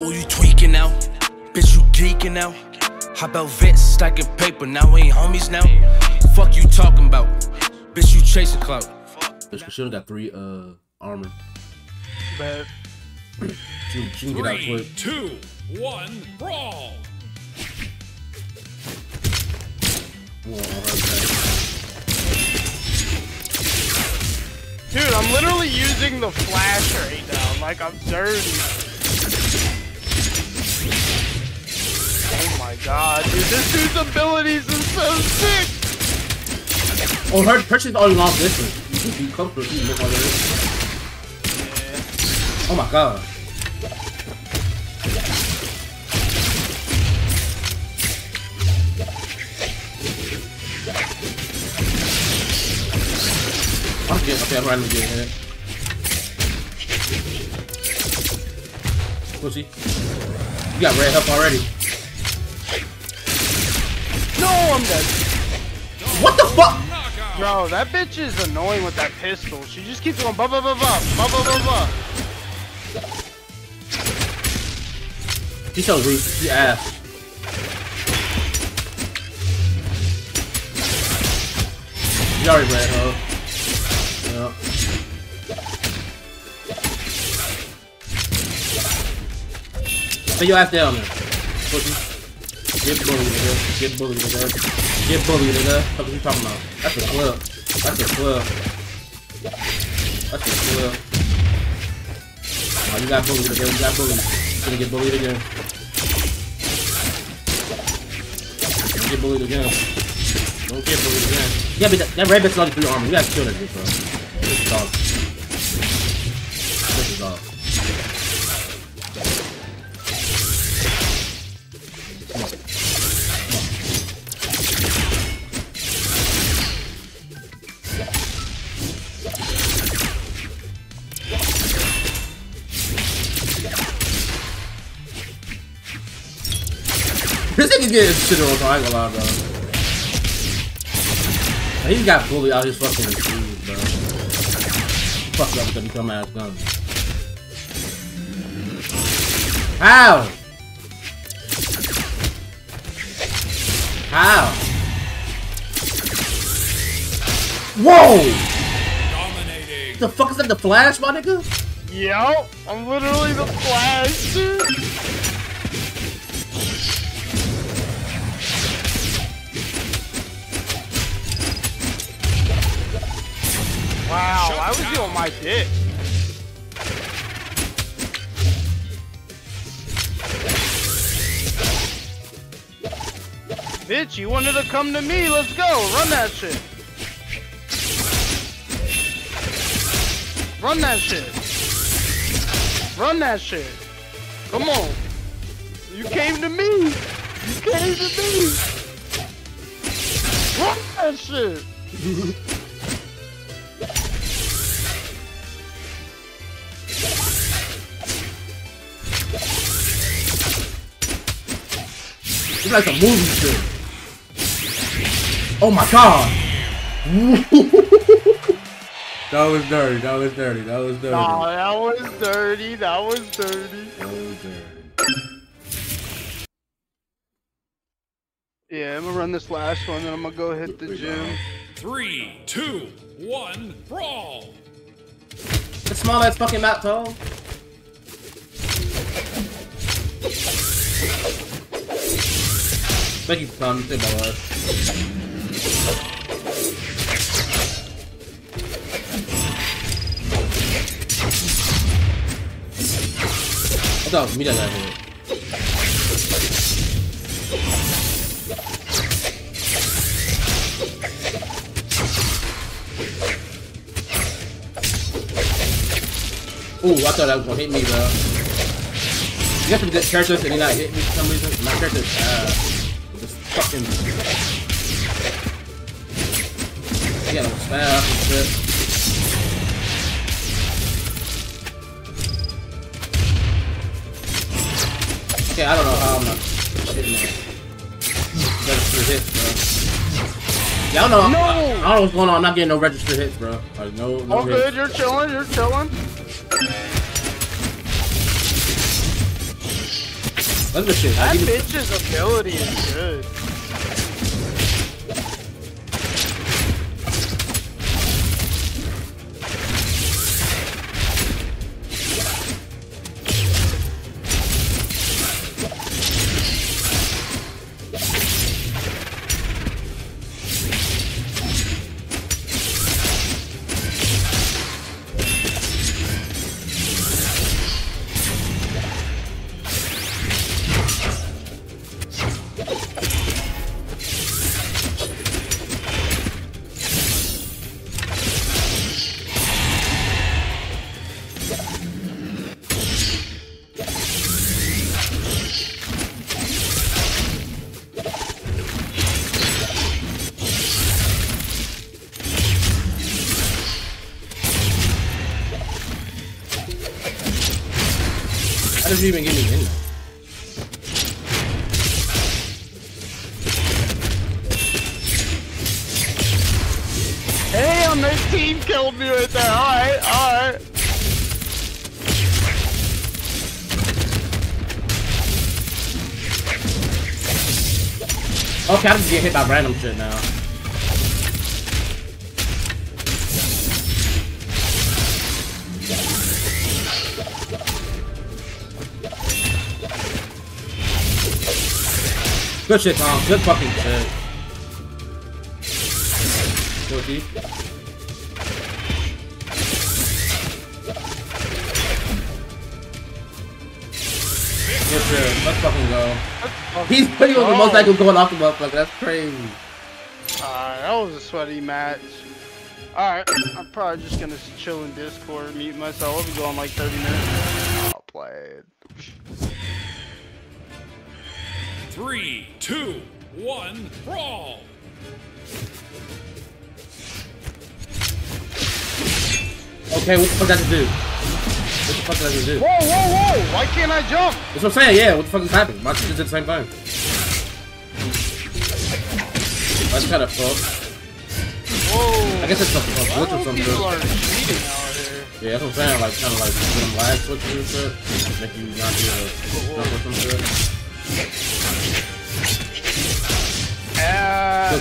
Oh, you tweaking out, bitch, you geeking out. Hop out vets, stacking paper, now we ain't homies now. Fuck you talking about, bitch, you chasing clout. Bitch, she only got 3 armor. Bad. She can get out quick. 3, 2, 1, brawl. Dude, I'm literally using the flash right now. Like, I'm dirty. Oh my god, dude, this dude's abilities is so sick! Oh, her precious all along this one. You comfortable, you look like this. Yeah. Oh my god. Okay, I'm running again. Pussy. You got red up already. No, I'm dead. What the fuck? Bro, that bitch is annoying with that pistol. She just keeps going blah blah blah blah blah blah blah blah. She's so rude. She's ass. You already ran up. Yeah. Put your ass down there. Pussy. Get bullied, nigga. Get bullied, nigga. Get bullied, nigga. What are you talking about? That's a club. That's a club. That's a club. Oh, you got bullied again. You got bullied. You're gonna get bullied again. Don't get bullied again. Don't get bullied again. You gotta be that red bitch is only 3 armor. You gotta kill that bitch, bro. This is off. This is off. This nigga's getting shit on, I ain't gonna lie, bro. Like, he got bullied out his fucking shoes, bro. Fuck up with them dumbass guns. How? How? Whoa! The fuck is that, the Flash, my nigga? Yup, I'm literally the Flash, dude. Wow, I was doing my dick. Bitch, you wanted to come to me, let's go, run that shit. Run that shit. Run that shit. Come on. You came to me. You came to me. Run that shit. It's like a movie shit. Oh my god! That was dirty, that was dirty, that was dirty. Nah, that was dirty, that was dirty. That was dirty. Yeah, I'm gonna run this last one and I'm gonna go hit the gym. 3, 2, 1, brawl! The small ass fucking map, though. Thank you for coming, save my life. I thought it was me that got hit. Ooh, I thought that was gonna hit me, bro. You got some good characters and you're not hitting me for some reason? My characters, fucking yeah, no spam and shit. Okay, I don't know how I'm not hitting that. Registered hits, bro. Y'all know, no! I don't know what's going on, I'm not getting no registered hits, bro. Like, no all hits. Good, you're chilling, you're chilling. Run the shit. That bitch's ability is good. How does he even get me in there? Damn, this team killed me right there. Alright, alright. Okay, I'm just getting hit by random shit now. Good shit, Tom. Good fucking shit. Guilty. Good shit. Let's fucking go. He's pretty much the most likely going off the motherfucker. That's crazy. That was a sweaty match. Alright, I'm probably just gonna chill in Discord, mute myself. I'll be going like 30 minutes. I'll play it. 3, 2, 1, brawl! Okay, what the fuck does it do? What the fuck does it do? Whoa, whoa, whoa! Why can't I jump? That's what I'm saying, yeah, what the fuck is happening? My shit did the same thing. That's kinda fucked. Whoa! I guess it's something fucked. Glitch or something. People are cheating out here. Yeah, that's what I'm saying, like, kinda like, some lag switches and shit. Make you not do a jump or some shit.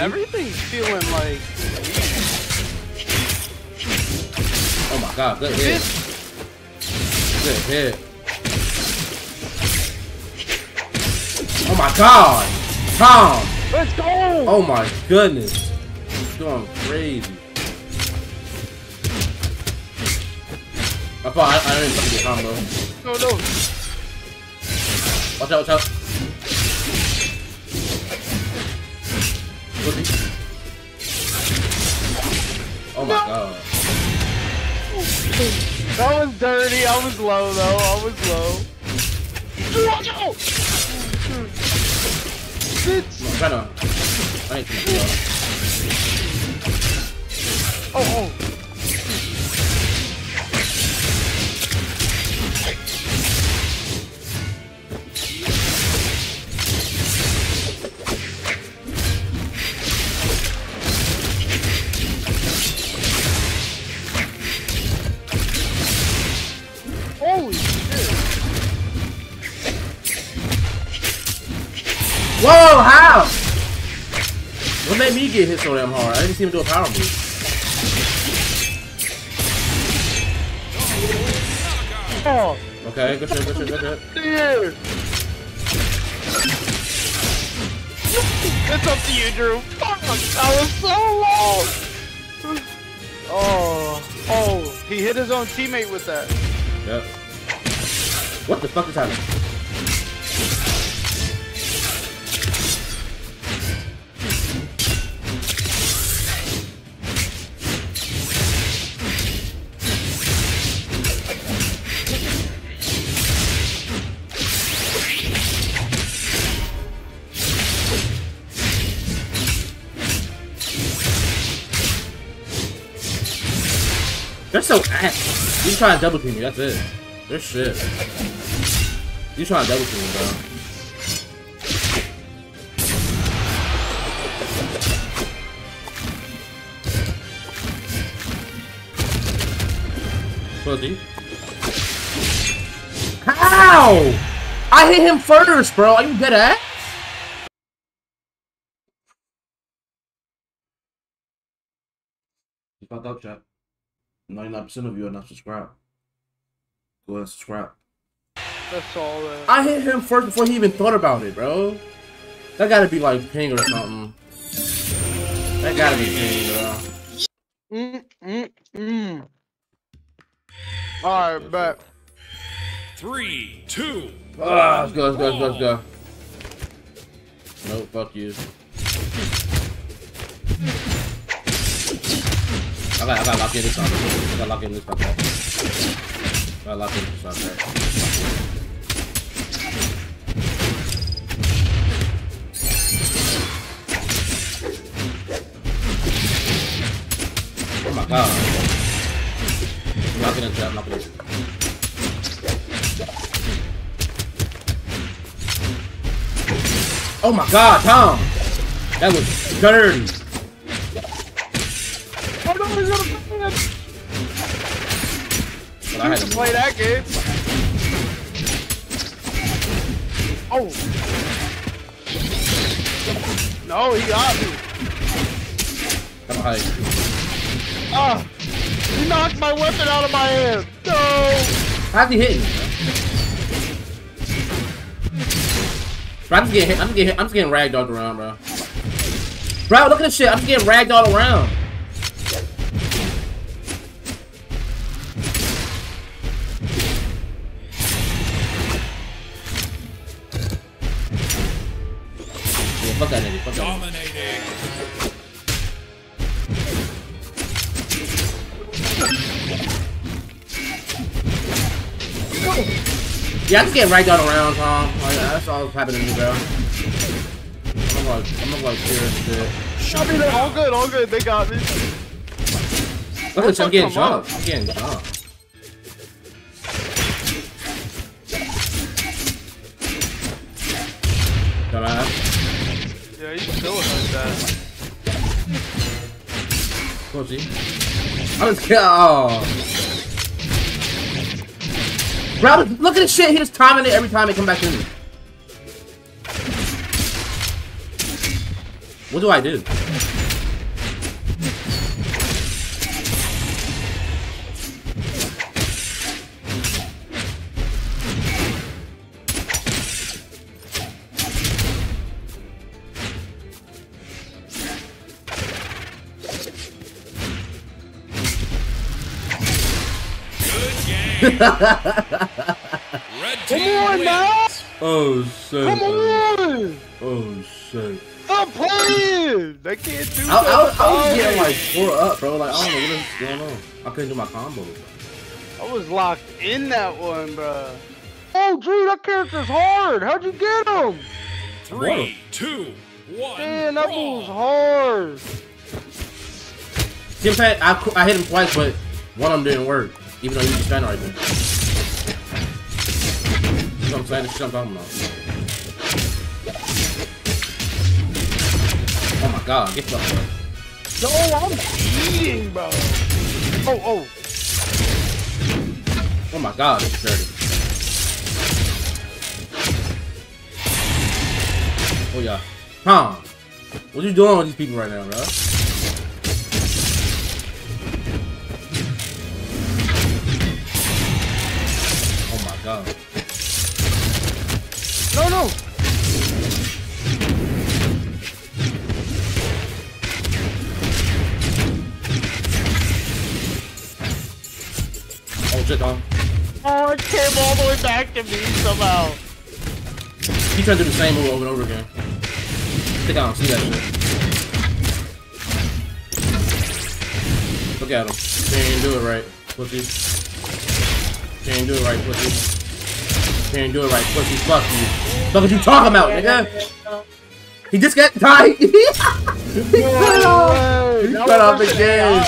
Everything's feeling like. Oh my god, good hit. Good hit. Oh my god! Tom! Let's go! Oh my goodness. He's going crazy. I thought I didn't fucking get Tom though. No, no. Watch out, watch out. Oh my god. That was dirty. I was low though. I was low. Watch out! Bitch! Right on. I ain't gonna go. Oh, oh. Whoa, how? What made me get hit so damn hard? I didn't see him do a power move. Oh. Okay, good shit, good shit, good shit. It's up to you, Drew. Fuck, I was so low. Oh, oh, he hit his own teammate with that. Yep. What the fuck is happening? They're so ass. You trying to double team me, that's it. They're shit. You trying to double team me, bro. Pussy. How? I hit him first, bro. Are you good at? You fucked up, chat. 99% of you are not subscribed. Go ahead and subscribe. That's all. I hit him first before he even thought about it, bro. That gotta be like ping or something. That gotta be ping, bro. Alright, bet. 3, 2. Ah, let's go, let's go, let's go, let's go. No, fuck you. I gotta lock in this time. I gotta lock in this time. I gotta lock in this time. Oh my god. I'm not gonna do that, I'm not gonna do that. Oh my god, Tom! That was dirty! I don't know what I had to play that game. Oh! No, he got me! Come on, hide. Ah! He knocked my weapon out of my hand! No! How'd he hit you? Bro, I'm just getting hit. I'm just getting ragdolled around, bro. Bro, look at this shit. I'm just getting ragdolled around. Yeah, fuck that nigga. Fuck that nigga. Yeah, I'm just getting right down around, Tom. Like, that's all that's happening to me, bro. I'm like serious shit. Shot me there. All good, all good. They got me. Look at this, I'm getting shot. I'm getting shot. Yeah, you should kill him like that. Pussy. I'm just kidding. Oh. Bro, look at this shit. He just timing it every time they come back to me. What do I do? Good game. Come on, man! Oh, shit. Come on! Oh, shit. Stop playing! They can't do that. I was getting like 4 up, bro. Like, I don't know what's going on. I couldn't do my combo. Bro. I was locked in that one, bro. Oh, dude, that character's hard. How'd you get him? 3, 2, 1. Man, that was hard. Simpad, I hit him twice, but one of them didn't work. Even though he was standing right there. I'm glad it's jumped on now. Oh my god, get up, bro. No, I'm cheating, bro. Oh, oh. Oh my god, it's dirty. Oh yeah. Huh. What you doing with these people right now, bro? Oh my god. No, no! Oh, shit, Tom. Oh, it came all the way back to me somehow. He tried to do the same move over and over again. Stick on, see that shit. Look at him. Can't do it right, pussy. Can't do it right, pussy. Can't do it right, pussy. Fuck you. Fuck what you talking about, nigga? He just got tight. He cut off. He cut off the game.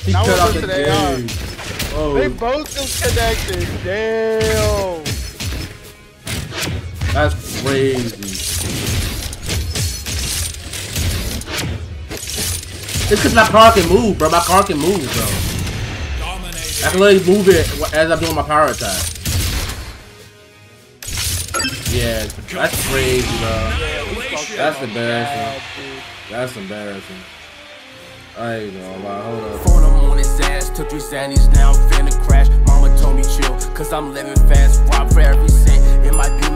He cut off the game. Oh. They both disconnected. Damn. That's crazy. It's because my car can move, bro. My car can move, bro. I can literally move it as I'm doing my power attack. Yeah, that's crazy, bro. That's embarrassing. That's embarrassing. I ain't gonna lie, hold up. Phone him on his ass, took 3 Xannies, now I'm finna crash. Mama told me chill, cause I'm living fast. Rob for every cent, it might be